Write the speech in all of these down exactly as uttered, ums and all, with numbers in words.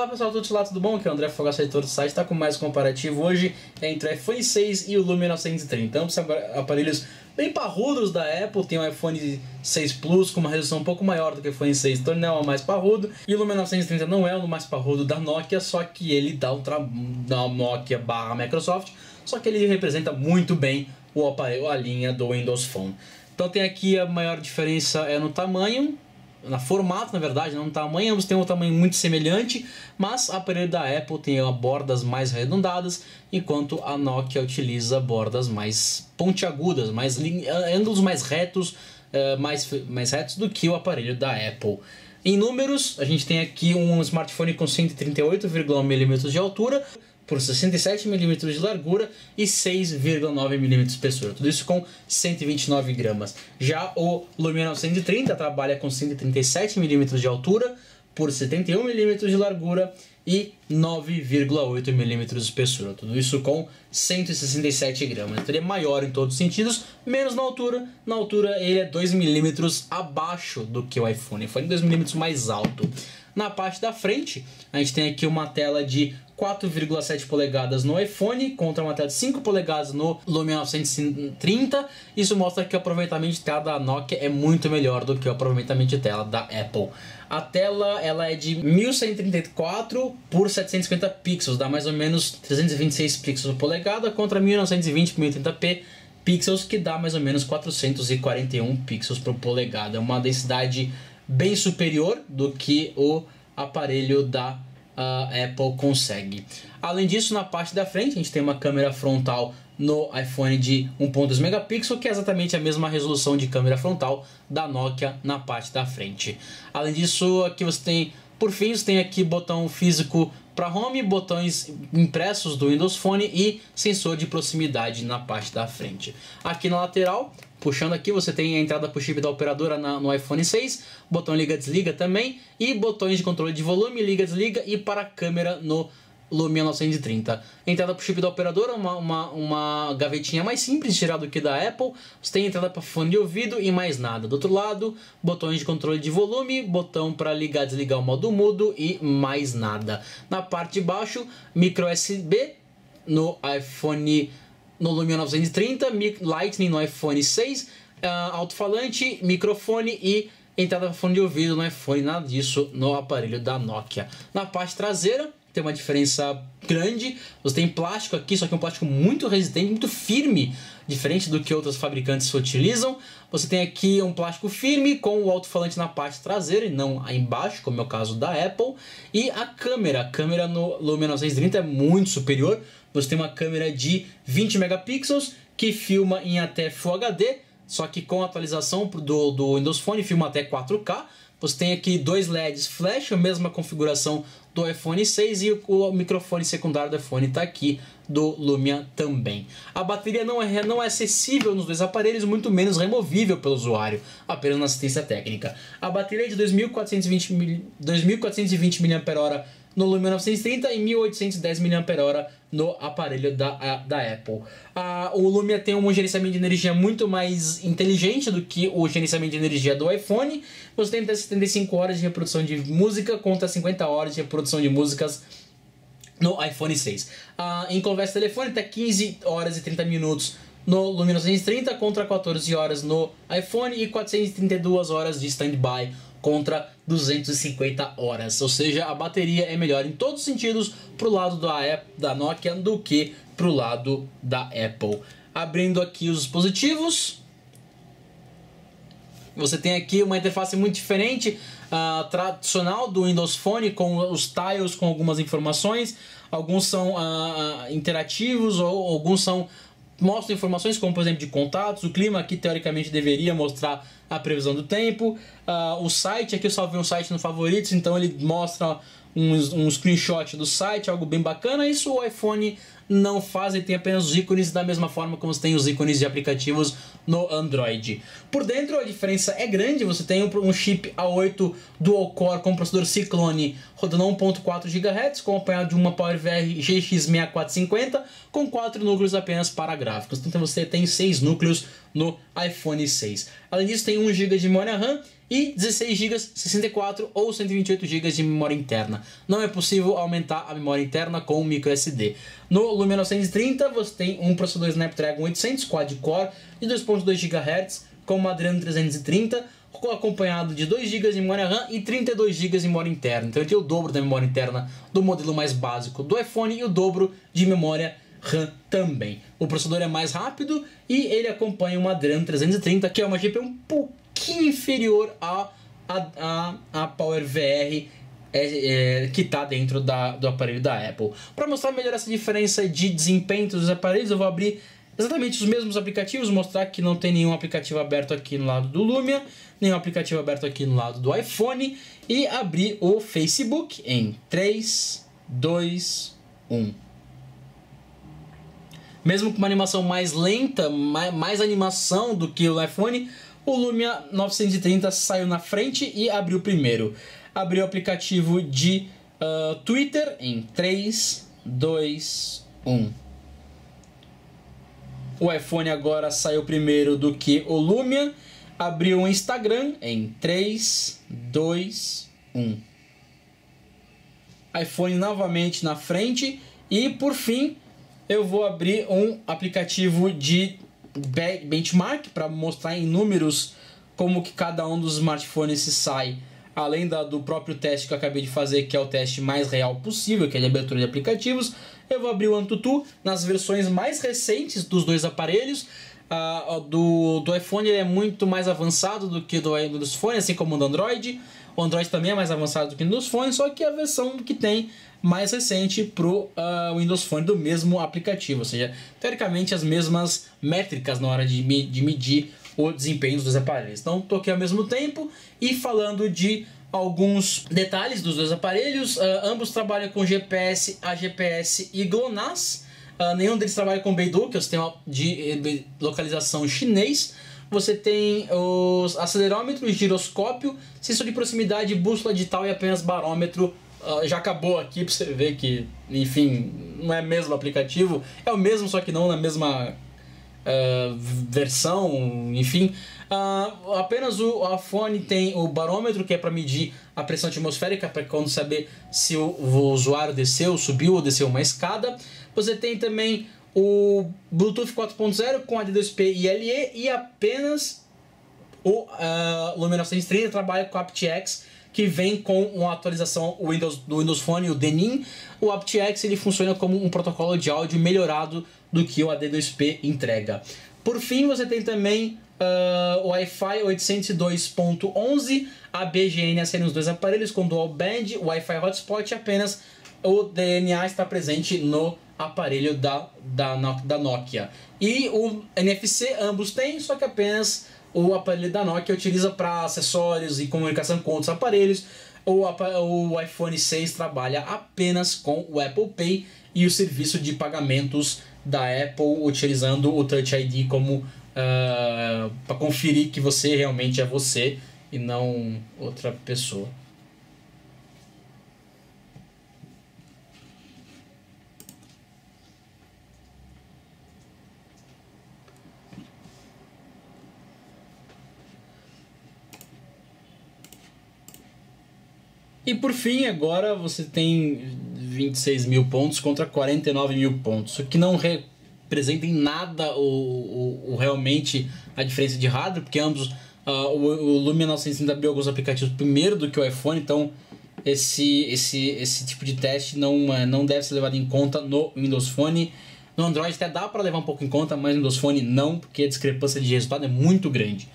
Fala pessoal, tudo de lá, tudo bom? Aqui é o André Fogás, editor do site, está com mais um comparativo hoje entre o iPhone seis e o Lumia novecentos e trinta. Ambos são aparelhos bem parrudos da Apple, tem o iPhone seis Plus com uma resolução um pouco maior do que o iPhone seis, então ele não é o mais parrudo, e o Lumia novecentos e trinta não é o mais parrudo da Nokia, só que ele dá um tra... da Nokia barra Microsoft, só que ele representa muito bem o aparelho, a linha do Windows Phone. Então tem aqui a maior diferença é no tamanho, na formato, na verdade, não no tamanho, ambos têm um tamanho muito semelhante, mas o aparelho da Apple tem bordas mais arredondadas, enquanto a Nokia utiliza bordas mais pontiagudas, mais ângulos mais retos, mais, mais retos do que o aparelho da Apple. Em números, a gente tem aqui um smartphone com cento e trinta e oito vírgula um milímetros de altura, por sessenta e sete milímetros de largura e seis vírgula nove milímetros de espessura, tudo isso com cento e vinte e nove gramas. Já o Lumia novecentos e trinta trabalha com cento e trinta e sete milímetros de altura, por setenta e um milímetros de largura e nove vírgula oito milímetros de espessura, tudo isso com cento e sessenta e sete gramas. Então ele é maior em todos os sentidos, menos na altura. Na altura ele é dois milímetros abaixo do que o iPhone, foi dois milímetros mais alto. Na parte da frente, a gente tem aqui uma tela de quatro vírgula sete polegadas no iPhone contra uma tela de cinco polegadas no Lumia novecentos e trinta. Isso mostra que o aproveitamento de tela da Nokia é muito melhor do que o aproveitamento de tela da Apple. A tela ela é de mil cento e trinta e quatro por setecentos e cinquenta pixels, dá mais ou menos trezentos e vinte e seis pixels por polegada contra mil novecentos e vinte por mil e trinta p pixels, que dá mais ou menos quatrocentos e quarenta e um pixels por polegada. É uma densidade bem superior do que o aparelho da uh, Apple consegue. Além disso, na parte da frente, a gente tem uma câmera frontal no iPhone de um vírgula dois megapixels, que é exatamente a mesma resolução de câmera frontal da Nokia na parte da frente. Além disso, aqui você tem, por fim, você tem aqui botão físico para home, botões impressos do Windows Phone e sensor de proximidade na parte da frente. Aqui na lateral, puxando aqui, você tem a entrada por chip da operadora na, no iPhone seis, botão liga-desliga também, e botões de controle de volume, liga-desliga e para a câmera no Lumia novecentos e trinta. Entrada por chip da operadora, uma, uma, uma gavetinha mais simples de tirar do que da Apple. Você tem entrada para fone de ouvido e mais nada. Do outro lado, botões de controle de volume, botão para ligar e desligar o modo mudo e mais nada. Na parte de baixo, micro U S B no iPhone, no Lumia novecentos e trinta, Lightning no iPhone seis, uh, alto-falante, microfone e entrada para fone de ouvido no iPhone, nada disso no aparelho da Nokia. Na parte traseira, tem uma diferença grande, você tem plástico aqui, só que é um plástico muito resistente, muito firme, diferente do que outros fabricantes utilizam. Você tem aqui um plástico firme com o alto-falante na parte traseira e não embaixo, como é o caso da Apple. E a câmera, a câmera no Lumia novecentos e trinta é muito superior, você tem uma câmera de vinte megapixels que filma em até Full H D, só que com a atualização do, do Windows Phone filma até quatro K. Você tem aqui dois L E Ds flash, a mesma configuração do iPhone seis, e o microfone secundário do iPhone está aqui, do Lumia também. A bateria não é, não é acessível nos dois aparelhos, muito menos removível pelo usuário, apenas na assistência técnica. A bateria é de dois mil quatrocentos e vinte miliampères-hora no Lumia novecentos e trinta e mil oitocentos e dez miliampères-hora no aparelho da, da Apple. Ah, o Lumia tem um gerenciamento de energia muito mais inteligente do que o gerenciamento de energia do iPhone. Você tem até setenta e cinco horas de reprodução de música contra cinquenta horas de reprodução de músicas no iPhone seis. Ah, em conversa telefônica, quinze horas e trinta minutos no Lumia novecentos e trinta contra quatorze horas no iPhone e quatrocentos e trinta e duas horas de stand-by contra duzentas e cinquenta horas, ou seja, a bateria é melhor em todos os sentidos para o lado da, Apple, da Nokia do que para o lado da Apple. Abrindo aqui os dispositivos, você tem aqui uma interface muito diferente, uh, tradicional do Windows Phone, com os tiles com algumas informações, alguns são uh, interativos, ou alguns são mostra informações como, por exemplo, de contatos, o clima aqui teoricamente deveria mostrar a previsão do tempo, uh, o site, aqui eu salvei um site no favoritos, então ele mostra um, um screenshot do site, algo bem bacana. Isso o iPhone não faz, ele tem apenas os ícones da mesma forma como você tem os ícones de aplicativos no Android. Por dentro a diferença é grande, você tem um, um chip A oito dual-core com processador Cyclone rodando um ponto quatro gigahertz, acompanhado de uma PowerVR G X seis mil quatrocentos e cinquenta com quatro núcleos apenas para gráficos, então você tem seis núcleos no iPhone seis. Além disso tem um giga de memória RAM e dezesseis gigas, sessenta e quatro ou cento e vinte e oito gigas de memória interna. Não é possível aumentar a memória interna com o microSD. No Lumia novecentos e trinta você tem um processador Snapdragon oitocentos quad-core de dois ponto dois gigahertz com uma Adreno trezentos e trinta, acompanhado de dois gigas de memória RAM e trinta e dois gigas de memória interna. Então ele tem o dobro da memória interna do modelo mais básico do iPhone e o dobro de memória RAM também. O processador é mais rápido e ele acompanha uma Adreno trezentos e trinta, que é uma G P U um pouquinho inferior à a, a, a PowerVR é, é, que está dentro da, do aparelho da Apple. Para mostrar melhor essa diferença de desempenho dos aparelhos, eu vou abrir exatamente os mesmos aplicativos, mostrar que não tem nenhum aplicativo aberto aqui no lado do Lumia, nenhum aplicativo aberto aqui no lado do iPhone, e abrir o Facebook em três, dois, um. Mesmo com uma animação mais lenta, mais animação do que o iPhone, o Lumia novecentos e trinta saiu na frente e abriu primeiro. Abriu o aplicativo de uh, Twitter em três, dois, um. O iPhone agora saiu primeiro do que o Lumia. Abriu o Instagram em três, dois, um. iPhone novamente na frente. E por fim, eu vou abrir um aplicativo de benchmark para mostrar em números como que cada um dos smartphones se sai, além da, do próprio teste que eu acabei de fazer, que é o teste mais real possível, que é de abertura de aplicativos. Eu vou abrir o AnTuTu nas versões mais recentes dos dois aparelhos. Ah, do, do iPhone ele é muito mais avançado do que do Windows Phone, assim como do Android. O Android também é mais avançado do que o Windows Phone, só que a versão que tem mais recente para o uh, Windows Phone do mesmo aplicativo, ou seja, teoricamente as mesmas métricas na hora de, me, de medir o desempenho dos dois aparelhos. Então toquei ao mesmo tempo e falando de alguns detalhes dos dois aparelhos, uh, ambos trabalham com G P S, A G P S e GLONASS, uh, nenhum deles trabalha com Beidou, que é o sistema de localização chinês. Você tem os acelerômetros, giroscópio, sensor de proximidade, bússola digital e apenas barômetro. Uh, já acabou aqui para você ver que, enfim, não é mesmo aplicativo, é o mesmo, só que não na mesma uh, versão, enfim. Uh, apenas o iPhone tem o barômetro, que é para medir a pressão atmosférica, para quando saber se o, o usuário desceu, subiu ou desceu uma escada. Você tem também o Bluetooth quatro ponto zero com A dois D P e L E, e apenas o uh, Lumia novecentos e trinta trabalha com aptX, que vem com uma atualização Windows, do Windows Phone, o Denim. O aptX ele funciona como um protocolo de áudio melhorado do que o A D dois P entrega. Por fim, você tem também uh, o Wi-Fi oitocentos e dois ponto onze, a B G N a nos dois aparelhos com dual band, Wi-Fi hotspot, e apenas o D N A está presente no aparelho da, da, da Nokia. E o N F C ambos têm, só que apenas o aparelho da Nokia utiliza para acessórios e comunicação com outros aparelhos. O, o iPhone seis trabalha apenas com o Apple Pay e o serviço de pagamentos da Apple, utilizando o Touch I D como uh, para conferir que você realmente é você e não outra pessoa. E por fim, agora você tem vinte e seis mil pontos contra quarenta e nove mil pontos, o que não representa em nada o, o, o realmente a diferença de hardware, porque ambos, uh, o, o Lumia novecentos e trinta abriu alguns aplicativos primeiro do que o iPhone, então esse, esse, esse tipo de teste não, não deve ser levado em conta no Windows Phone. No Android até dá para levar um pouco em conta, mas no Windows Phone não, porque a discrepância de resultado é muito grande.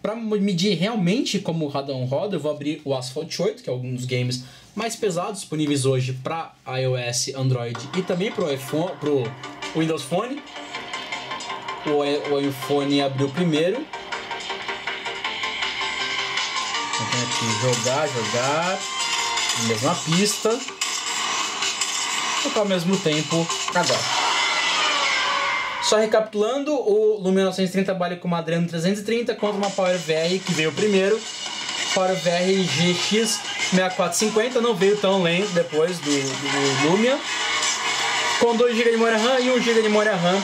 Para medir realmente como o Radon roda, eu vou abrir o Asphalt oito, que é um dos games mais pesados disponíveis hoje para iOS, Android e também para o Windows Phone. O, o iPhone abriu primeiro. Então, aqui, jogar, jogar, mesma pista, tocar ao mesmo tempo, agora. Só recapitulando, o Lumia novecentos e trinta trabalha com uma Adreno trezentos e trinta contra uma PowerVR que veio primeiro. PowerVR G X seis quatro cinco zero não veio tão lento depois do, do, do Lumia. Com dois gigas de memória RAM e um giga de memória RAM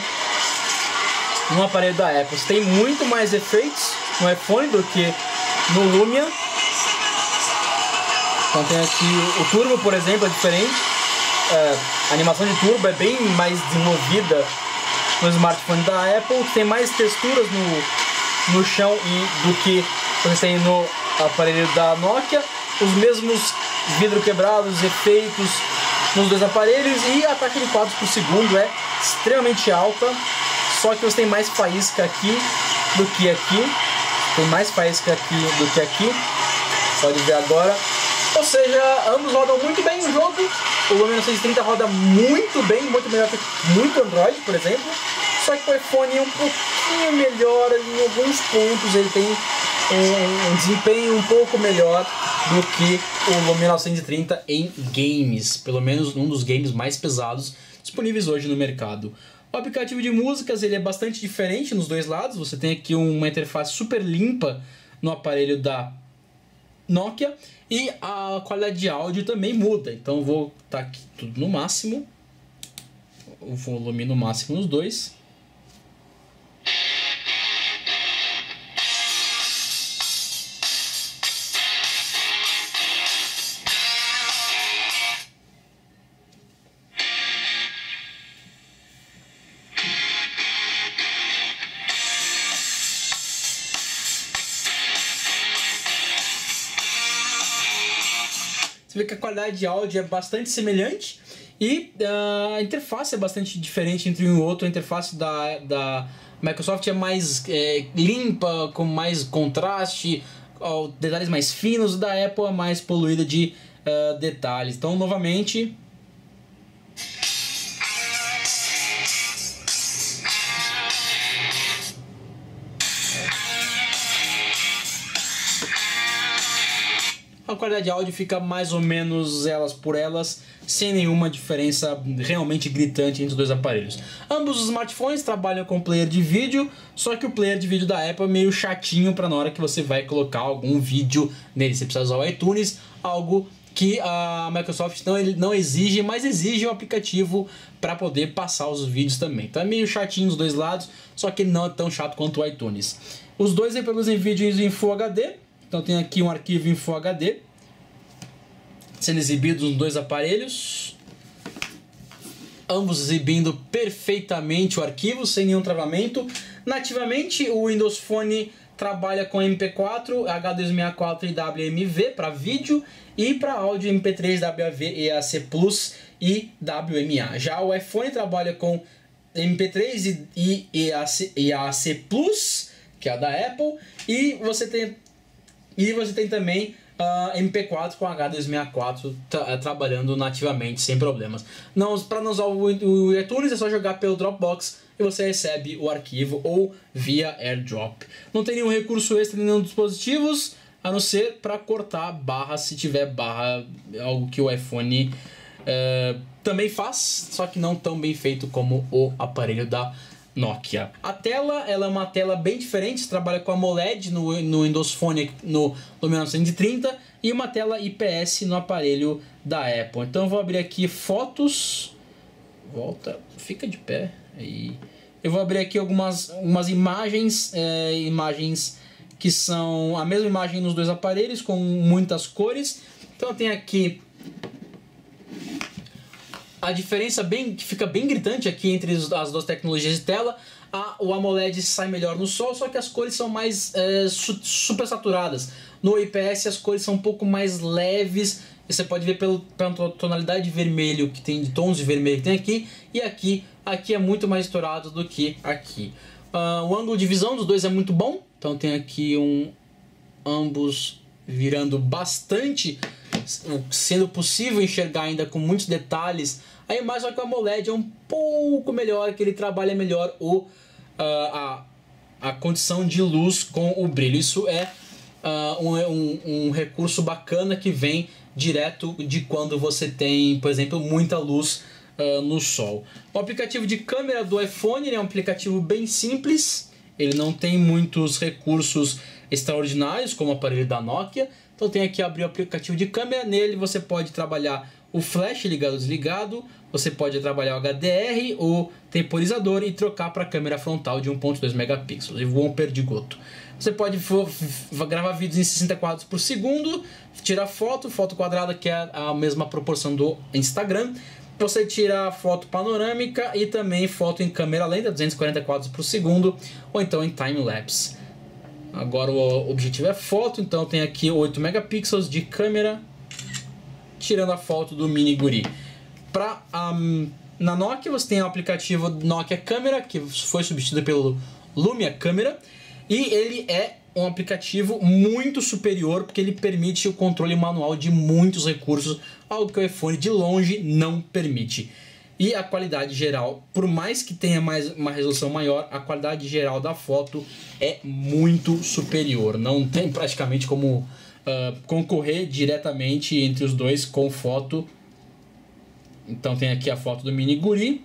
no aparelho da Apple. Você tem muito mais efeitos no iPhone do que no Lumia. Então tem aqui o turbo, por exemplo, é diferente. É, a animação de turbo é bem mais desenvolvida no smartphone da Apple, tem mais texturas no, no chão e do que você tem no aparelho da Nokia. Os mesmos vidro quebrados, efeitos nos dois aparelhos, e a taxa de quadros por segundo é extremamente alta, só que você tem mais faísca aqui do que aqui, tem mais faísca aqui do que aqui, pode ver agora. Ou seja, ambos rodam muito bem o jogo. O Lumia novecentos e trinta roda muito bem, muito melhor que muito Android, por exemplo. Só que o iPhone é um pouquinho melhor em alguns pontos, ele tem um, um desempenho um pouco melhor do que o Lumia novecentos e trinta em games, pelo menos um dos games mais pesados disponíveis hoje no mercado. O aplicativo de músicas ele é bastante diferente nos dois lados. Você tem aqui uma interface super limpa no aparelho da Nokia, e a qualidade de áudio também muda. Então vou botar aqui tudo no máximo, o volume no máximo nos dois. Você vê que a qualidade de áudio é bastante semelhante e uh, a interface é bastante diferente entre um e outro. A interface da, da Microsoft é mais é, limpa, com mais contraste, ó, detalhes mais finos, da Apple é mais poluída de uh, detalhes. Então, novamente... a qualidade de áudio fica mais ou menos elas por elas, sem nenhuma diferença realmente gritante entre os dois aparelhos. Ambos os smartphones trabalham com player de vídeo, só que o player de vídeo da Apple é meio chatinho para na hora que você vai colocar algum vídeo nele. Você precisa usar o iTunes, algo que a Microsoft não, não exige, mas exige o aplicativo para poder passar os vídeos também. Então é meio chatinho dos dois lados, só que não é tão chato quanto o iTunes. Os dois reproduzem vídeos em Full H D. Então tem aqui um arquivo em Full H D sendo exibido nos dois aparelhos, ambos exibindo perfeitamente o arquivo, sem nenhum travamento. Nativamente o Windows Phone trabalha com M P quatro, H duzentos e sessenta e quatro e W M V para vídeo, e para áudio M P três, W A V, E A C Plus e W M A. Já o iPhone trabalha com M P três e E A C Plus, que é a da Apple, e você tem E você tem também uh, M P quatro com H duzentos e sessenta e quatro tra trabalhando nativamente, sem problemas. Para não usar o, o iTunes é só jogar pelo Dropbox e você recebe o arquivo, ou via AirDrop. Não tem nenhum recurso extra em nenhum dos dispositivos, a não ser para cortar barra, se tiver barra, algo que o iPhone uh, também faz, só que não tão bem feito como o aparelho da Nokia. A tela, ela é uma tela bem diferente, você trabalha com AMOLED no, no Windows Phone no Lumia novecentos e trinta e uma tela I P S no aparelho da Apple. Então eu vou abrir aqui fotos, volta, fica de pé, aí. Eu vou abrir aqui algumas umas imagens, é, imagens que são a mesma imagem nos dois aparelhos, com muitas cores. Então eu tenho aqui... A diferença bem, que fica bem gritante aqui entre as duas tecnologias de tela, a, o AMOLED sai melhor no sol, só que as cores são mais é, su, super saturadas. No I P S as cores são um pouco mais leves, e você pode ver pelo, pela tonalidade de vermelho que tem, de tons de vermelho que tem aqui, e aqui, aqui é muito mais estourado do que aqui. Uh, o ângulo de visão dos dois é muito bom, então tem aqui um ambos virando bastante, sendo possível enxergar ainda com muitos detalhes. A imagem, só que o AMOLED é um pouco melhor, que ele trabalha melhor o, uh, a, a condição de luz com o brilho. Isso é uh, um, um, um recurso bacana que vem direto de quando você tem, por exemplo, muita luz uh, no sol. O aplicativo de câmera do iPhone é um aplicativo bem simples, ele não tem muitos recursos extraordinários como o aparelho da Nokia. Então tem aqui abrir o aplicativo de câmera, nele você pode trabalhar o flash ligado ou desligado, você pode trabalhar o H D R, o temporizador e trocar para a câmera frontal de um ponto dois megapixels. E vou um perdigoto. Você pode gravar vídeos em sessenta quadros por segundo, tirar foto, foto quadrada, que é a mesma proporção do Instagram. Você tira foto panorâmica e também foto em câmera lenta, duzentos e quarenta quadros por segundo, ou então em time-lapse. Agora o objetivo é foto, então tem aqui oito megapixels de câmera, tirando a foto do mini guri. Pra, um, na Nokia você tem o aplicativo Nokia Câmera, que foi substituído pelo Lumia Câmera, e ele é um aplicativo muito superior, porque ele permite o controle manual de muitos recursos, algo que o iPhone de longe não permite. E a qualidade geral, por mais que tenha mais uma resolução maior, a qualidade geral da foto é muito superior. Não tem praticamente como uh, concorrer diretamente entre os dois com foto. Então tem aqui a foto do mini guri.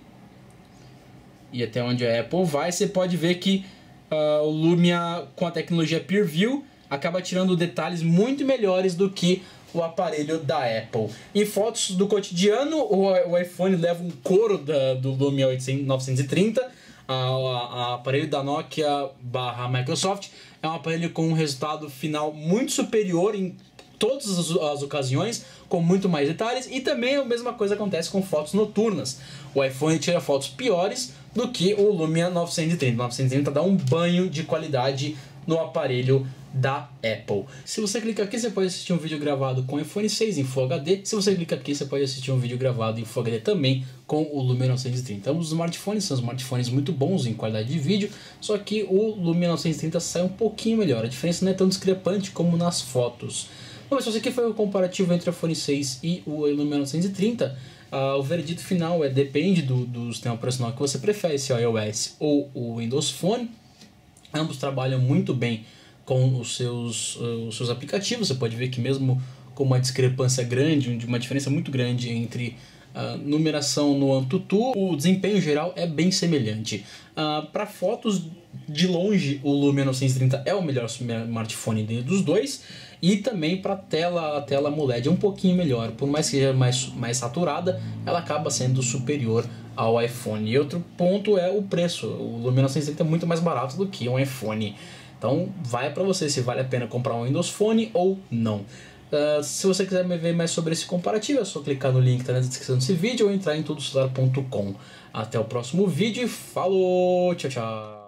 E até onde a Apple vai, você pode ver que uh, o Lumia, com a tecnologia PureView, acaba tirando detalhes muito melhores do que o aparelho da Apple. Em fotos do cotidiano, o, o iPhone leva um couro da, do Lumia novecentos e trinta. O aparelho da Nokia barra Microsoft é um aparelho com um resultado final muito superior em todas as, as ocasiões, com muito mais detalhes, e também a mesma coisa acontece com fotos noturnas. O iPhone tira fotos piores do que o Lumia novecentos e trinta. O novecentos e trinta dá um banho de qualidade no aparelho da Apple. Se você clica aqui, você pode assistir um vídeo gravado com o iPhone seis em Full H D. Se você clica aqui, você pode assistir um vídeo gravado em Full H D também com o Lumia novecentos e trinta. Ambos os smartphones são smartphones muito bons em qualidade de vídeo, só que o Lumia novecentos e trinta sai um pouquinho melhor. A diferença não é tão discrepante como nas fotos. Bom, pessoal, esse aqui foi o comparativo entre o iPhone seis e o Lumia novecentos e trinta. Ah, o veredito final é depende do, do sistema operacional que você prefere, se é o iOS ou o Windows Phone. Ambos trabalham muito bem com os seus, os seus aplicativos. Você pode ver que mesmo com uma discrepância grande, uma diferença muito grande entre a numeração no AnTuTu, o desempenho geral é bem semelhante. Uh, Para fotos de longe, o Lumia novecentos e trinta é o melhor smartphone dos dois, e também para tela, a tela AMOLED é um pouquinho melhor. Por mais que seja mais, mais saturada, ela acaba sendo superior ao iPhone. E outro ponto é o preço. O Lumia novecentos e trinta é muito mais barato do que um iPhone. Então vai para você se vale a pena comprar um Windows Phone ou não. Uh, se você quiser me ver mais sobre esse comparativo, é só clicar no link que está na descrição desse vídeo ou entrar em tudo celular ponto com. Até o próximo vídeo e falou! Tchau, tchau!